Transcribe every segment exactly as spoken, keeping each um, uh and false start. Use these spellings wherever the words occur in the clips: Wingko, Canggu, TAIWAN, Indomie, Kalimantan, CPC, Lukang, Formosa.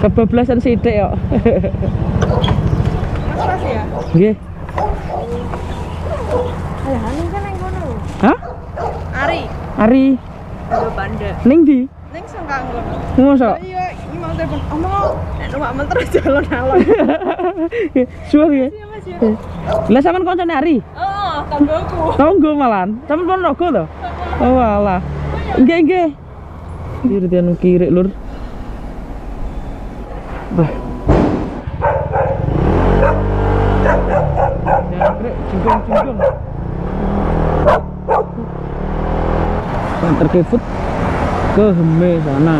Kebablasan sithik kok. Pas ya? Nggih. Lah anu kan nang kono lho. Hah? Ari. Ari. Lho bandel. Ning ndi? Ning sengkang kono. Ngoso? Iya, iki mau telepon. Omong nek nuwakmu terus jalan alon. Suwe nggih. Lah sampean koncone Ari? Heeh, tanggoku. Tanggo malan. Sampean kono rogo to? Oh alah. Nggih nggih. Kiri anu kiri lur. Bah. Nyangkrek jungkung-jungkung. Banter kefut ke Heme sana.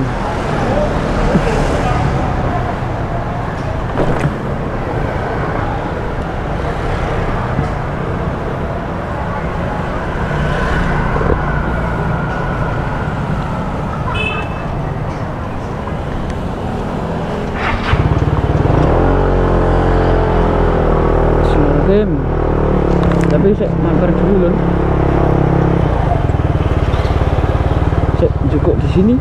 Tapi saya mampir dulu loh. Saya cukup di sini.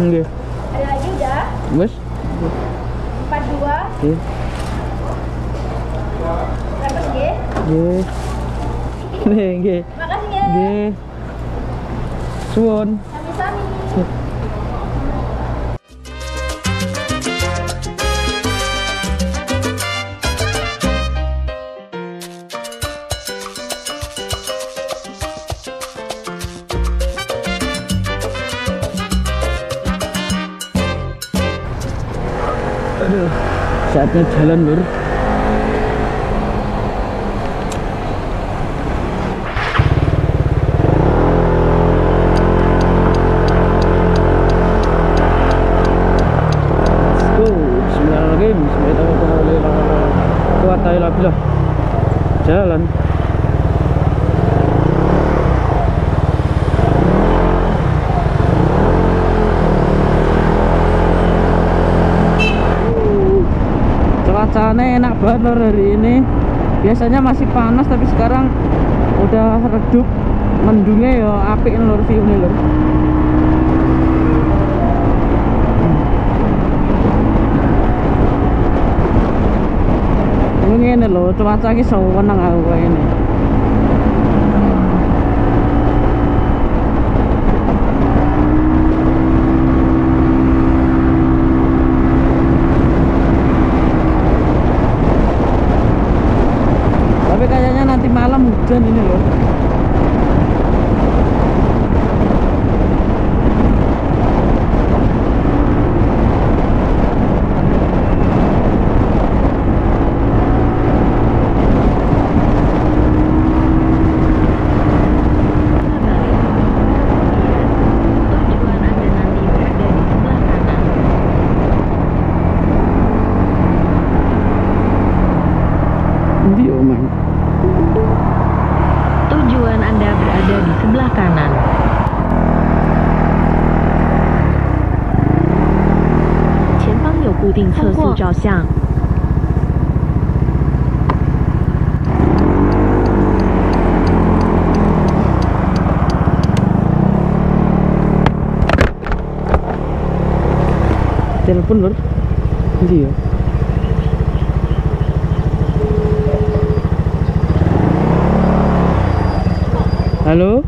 Nggih. Ada lagi udah? Wes. empat dua. Nggih. Terus nggih. Nggih. Nggih. Makasih nggih. Nggih. Suwun. Sami-sami. Saatnya jalan lur. Let's go. Bismillahirrahmanirrahim. Bismillahirrahmanirrahim. Jalan. Cuacanya enak banget lor hari ini. Biasanya masih panas tapi sekarang udah redup, mendungnya ya apik lor view ini lor. Ini ngene lho, cuaca iki sowan nang aku kaya ngene. Dan ini loh. Ini oh man. Tujuan Anda berada di sebelah kanan. Telepon lur. Ini ya. Halo?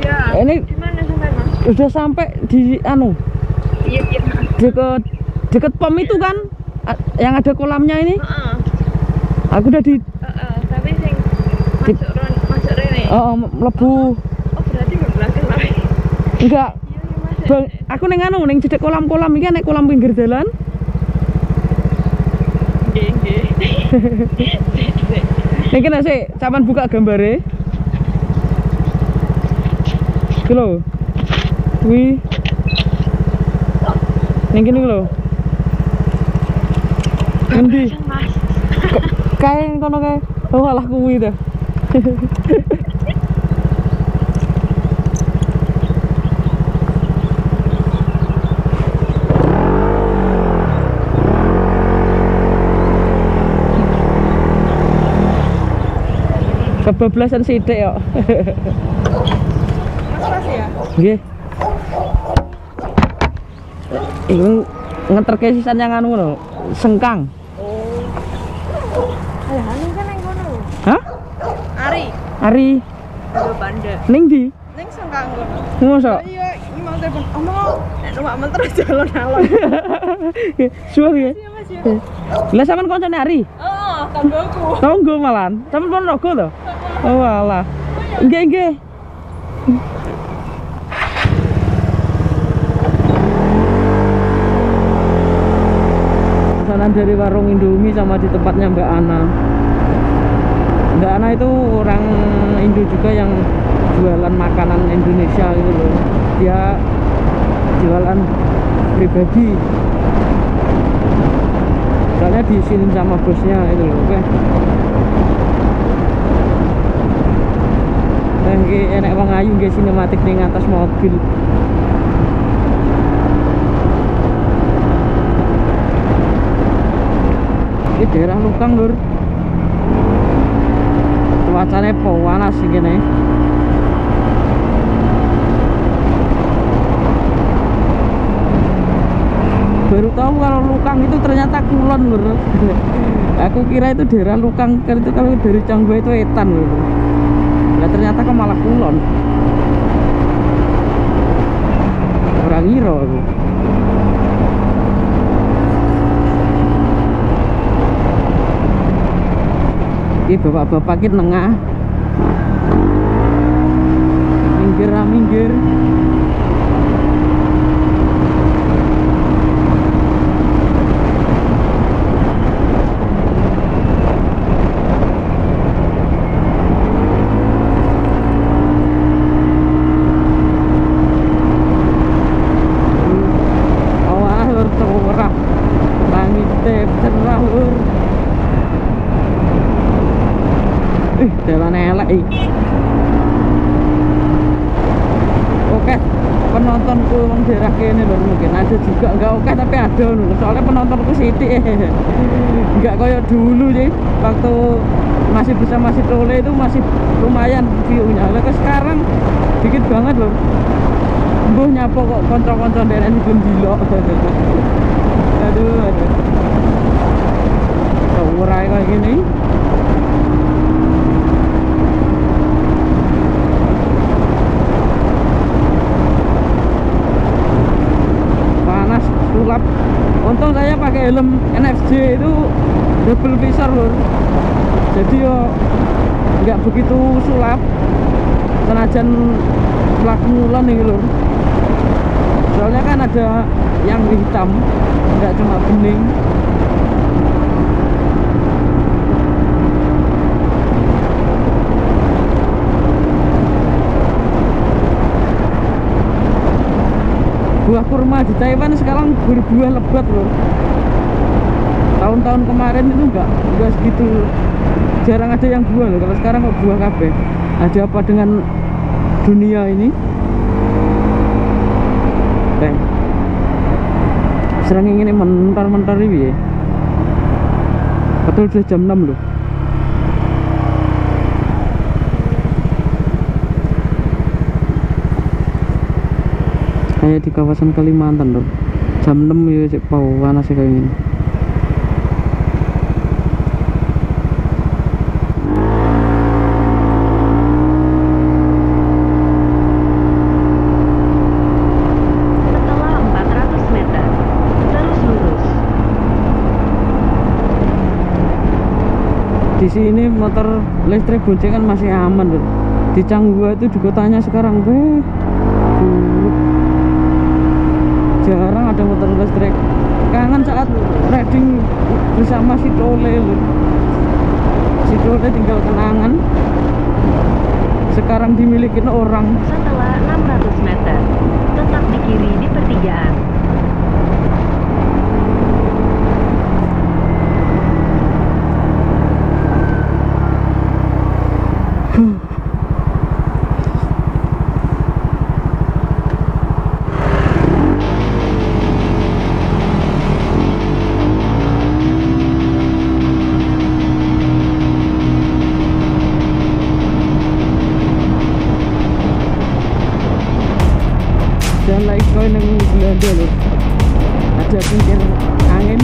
Iya. Ini gimana sampai, Mas? Udah sampai di anu. Iya, iya. Deket deket pom itu kan yang ada kolamnya ini? Heeh. Uh-uh. Aku udah di Heeh, uh-uh. Tapi sing masuk ron, masuk rene. Heeh, mlebu. Oh, berarti enggak belakang lagi. Enggak. Iya, iya, Mas. Bang, aku ning anu ning cedek kolam-kolam iki nek kolam pinggir jalan. Nggih, nggih. Nek kena sik, sampean buka gambare. Iki lho. Kuwi. Yang kene lho. Endi? Kae ngono kae. Oh, alah kuwi ta. Kebablasan sithik kok. Nggih. Iku ngeterke sisan yang anu lho, sengkang. Oh. Lah anu kan nang ngono lho. Hah? Ari. Ari. Lho bandhe. Ning ndi? Ning sengkang lho. Ngoso. Iya, mau telepon. Omong, nek awakmu terus jalan alon. Suwe nggih. Lah sampean koncone Ari? Heeh, tanggoku. Tanggo malan. Sampean ponogo lho. Oh alah. Nggih, nggih. Dari warung Indomie sama di tempatnya Mbak Ana. Mbak Ana itu orang Indo juga yang jualan makanan Indonesia gitu loh. Dia jualan pribadi. Soalnya diizinin sama bosnya itu loh, oke. Nah, ini enak wong ayu nggih sinematik ning atas mobil. Ini daerah Lukang lur, cuacanya panas sih gini. Baru tahu kalau Lukang itu ternyata Kulon lur. Aku kira itu daerah Lukang, karena itu kalau dari Canggu itu Etan lur. Nah ternyata kok malah Kulon. Orang ngira aku. Ini bapak-bapak kita nengah minggir lah minggir. Oke, penontonku wong daerah kene lho, mungkin ada juga enggak oke tapi ada lho. Soalnya penontonku sithik. Enggak kayak dulu sih. Waktu masih bisa masih trole itu masih lumayan view-nya. Lah sekarang dikit banget lho. Mbuh nyapa kok kanca-kanca daerah iki ndilok. Aduh, aduh. Ora kayak gini. Untung saya pakai helm N F J itu double visor lur. Jadi yo nggak begitu sulap. Senajan pelaku mulon nih lur. Soalnya kan ada yang hitam, nggak cuma bening. Buah kurma di Taiwan sekarang berbuah lebat loh. Tahun-tahun kemarin itu enggak enggak segitu, jarang ada yang buah loh. Kalau sekarang kok buah kabeh. Ada apa dengan dunia ini? Teh. Serang ini mentar-mentar piye? Betul sudah jam enam loh. Kayak di kawasan Kalimantan lho. Jam enam ya cek pau panas kayak gini. Di sini motor listrik boncengan masih aman lho. Di Canggu itu di kotanya sekarang weh. Jarang ada motor listrik. Kangen saat riding bersama si Tole lho. Si Tole tinggal kenangan. Sekarang dimiliki orang. Setelah enam ratus meter. Tetap di kiri di pertigaan. Hmm. Nang dulu ada pinggir angin.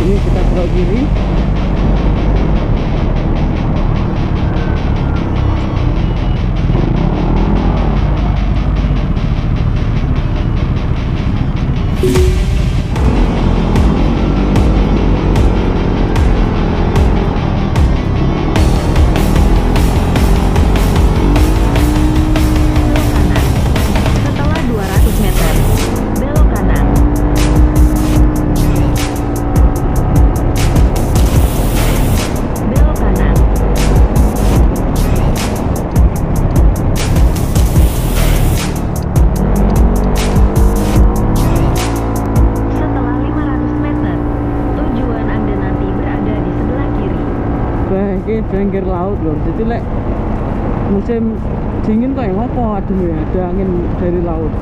Ini kita belok kiri. Pinggir laut loh, jadi lek musim dingin kok yang apa aduh ya, ada angin dari laut.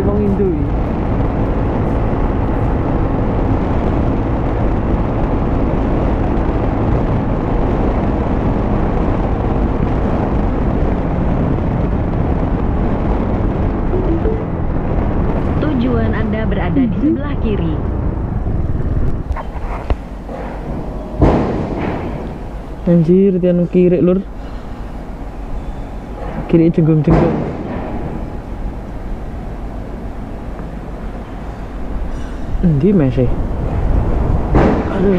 Kita ngindu berada di sebelah kiri. Anjir, tianu kiri lur. Kiri jenggung-jenggung. Endi masih. Aduh.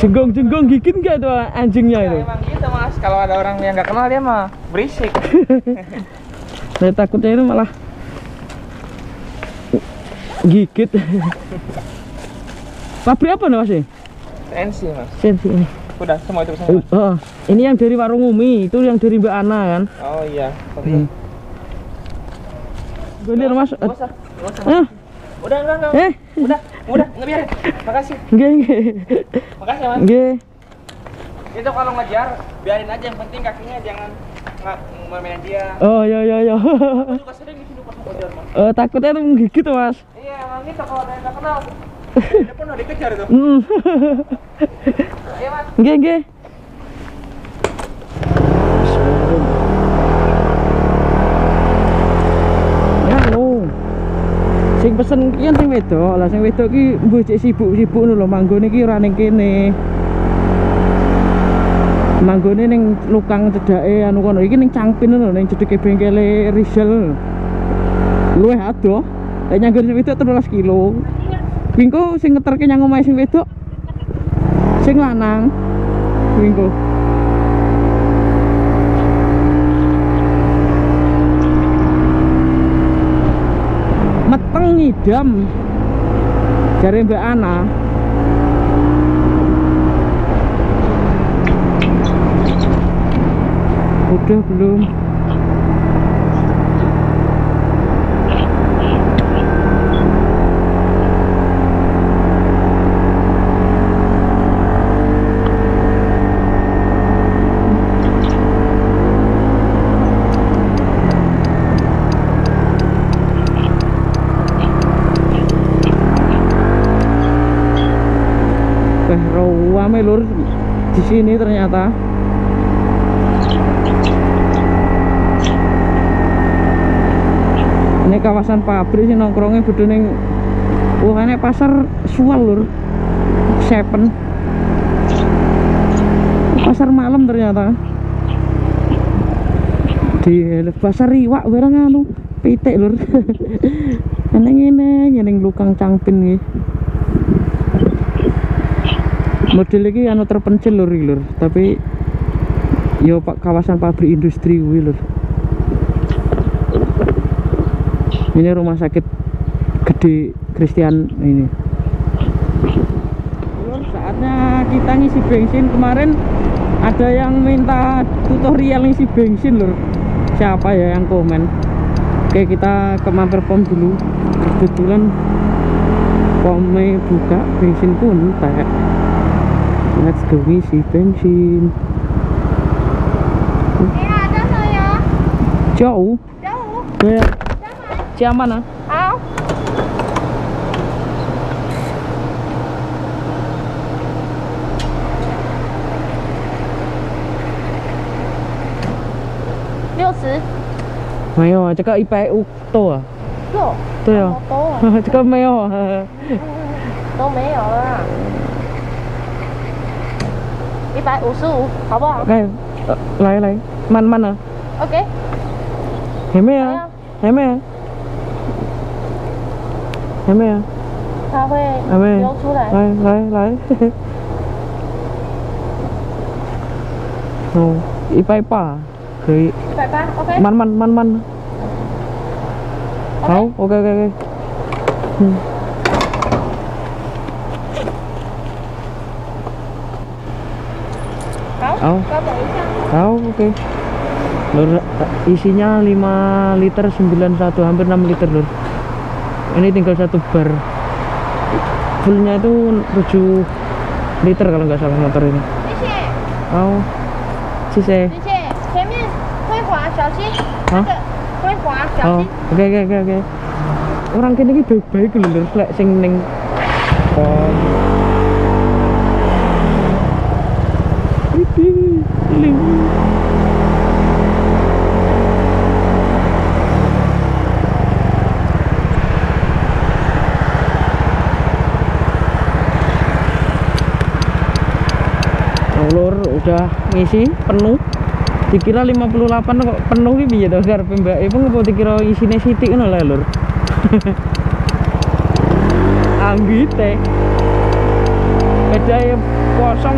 Jenggung-jenggung gigit nggak tuh anjingnya itu? Ya, emang gitu mas, kalau ada orang yang nggak kenal dia mah berisik. Saya takutnya itu malah gigit. Pabrik apa nih mas? Sensi mas. Sensi ini. Udah semua itu semua. Oh, ini yang dari warung Umi, itu yang dari Mbak Ana kan? Oh iya. Hmm. Gue lihat mas. Gak usah, gak usah. Ah. Udah, udah, udah. Eh? Udah. Udah, ngebiarin. Makasih. Nggih, nggih. Makasih, Mas. Nggih. Itu kalau ngejar, biarin aja yang penting kakinya jangan ngomel-ngomelin dia. Oh, iya iya iya. Aku juga sering disuruh pas ngejar, Mas. Eh, takutnya menggigit, Mas. Iya, emang itu kalau ada yang enggak kenal. Dia pun udah dikejar itu. Heeh. Iya, Mas. Nggih, nggih. Sing pesen kian sing wedok lah, sing wedok ki mbuh cek sibuk-sibuk lho, manggone ki ora ning kene. Manggone ning lukang cedake anu kono, iki ning Cangpin lho, ning cedeke bengkele Rizal. Luwih adoh, lek nyanggone sing wedok telulas kilo. Wingko sing ngeterke nyang omahe sing wedok. Sing lanang. Wingko. Meteng ngidam jare Mbak Ana. Udah belum? Ramai lur di sini ternyata. nek kawasan pabrik sih nongkrongnya budu ning wahane pasar suwal lur. Sepen. Pasar malam ternyata. Di pasar iwak barang anu pitik lur. Neng ngene nyening lukang cangpin iki. Model iki anu terpencil lur iki lur, tapi yo pak kawasan pabrik industri kuwi lur. Ini rumah sakit gede Christian ini. Saatnya kita ngisi bensin. Kemarin ada yang minta tutorial ngisi bensin lur. Siapa ya yang komen? Oke, kita ke mampir pom dulu. Kebetulan pomnya buka, bensin pun tak. Let's go ngisi bensin. Eh, ada saya. Jauh. Jauh. Ya. Yang mana? Au. enam puluh. 没有啊，这个一百五多啊。多。对啊。这个没有啊。都没有啊。一百五十五，好不好？来，来来，慢慢啊。OK。还没啊？还没啊？ 还没啊，它会流出来。来来来，哦，一百八可以。一百八 ，OK。慢慢慢慢。好 ，OK OK OK。嗯。好。好。稍等一下。好 ，OK。Lur, isinya lima liter sembilan puluh satu, hampir enam liter lur. Ini tinggal satu bar, fullnya itu tujuh liter kalau nggak salah motor ini. Oh, sih. Oh, oke oke oke oke. Orang kini baik baik lho, lek sing ning. Udah ngisi penuh, dikira lima puluh delapan kok penuh iki piye to garepe mbake pun kok dikira isine sithik ngono lho lur. Anggite. Bedane kosong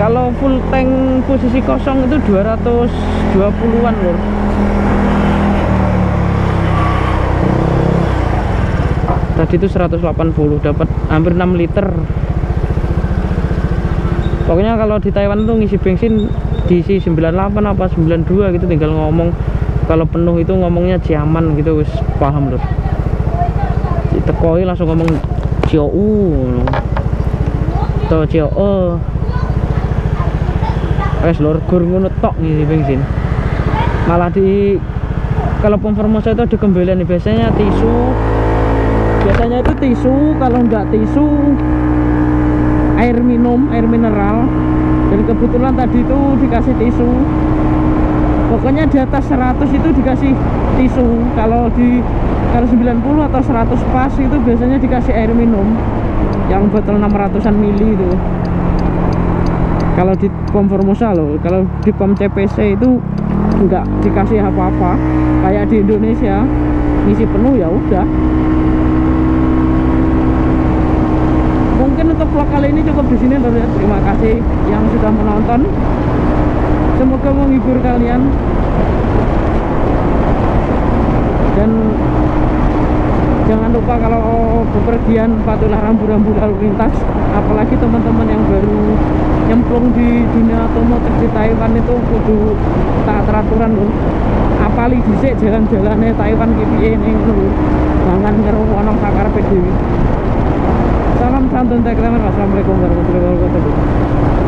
kalau full tank posisi kosong itu dua ratus dua puluhan lur. Tadi itu seratus delapan puluh dapat hampir enam liter. Pokoknya kalau di Taiwan tuh ngisi bensin diisi sembilan puluh delapan apa sembilan puluh dua gitu, tinggal ngomong kalau penuh itu ngomongnya ciaman gitu, wis paham lho. Ditekoi langsung ngomong jiou atau jiou. Wes lur gur ngono tok ngisi bensin. Malah di kalau pom Formosa itu ada kembalian biasanya tisu. Biasanya itu tisu, kalau enggak tisu air minum, air mineral. Dan kebetulan tadi itu dikasih tisu. Pokoknya di atas seratus itu dikasih tisu. Kalau di kalau sembilan puluh atau seratus pas itu biasanya dikasih air minum yang botol enam ratusan mili itu. Kalau di pom Formosa loh, kalau di pom C P C itu enggak dikasih apa-apa. Kayak di Indonesia, ngisi penuh ya udah. Mungkin untuk vlog kali ini cukup di sini lur ya. Terima kasih yang sudah menonton. Semoga menghibur kalian. Dan jangan lupa kalau bepergian patulah rambu-rambu lalu lintas. Apalagi teman-teman yang baru nyemplung di dunia otomotif di Taiwan itu kudu taat aturan lur. Apali dhisik jalan-jalannya Taiwan piye ning lur. Jangan karo ono kakarepe dhewe. Salam santun, tak kenal. Assalamualaikum warahmatullahi wabarakatuh.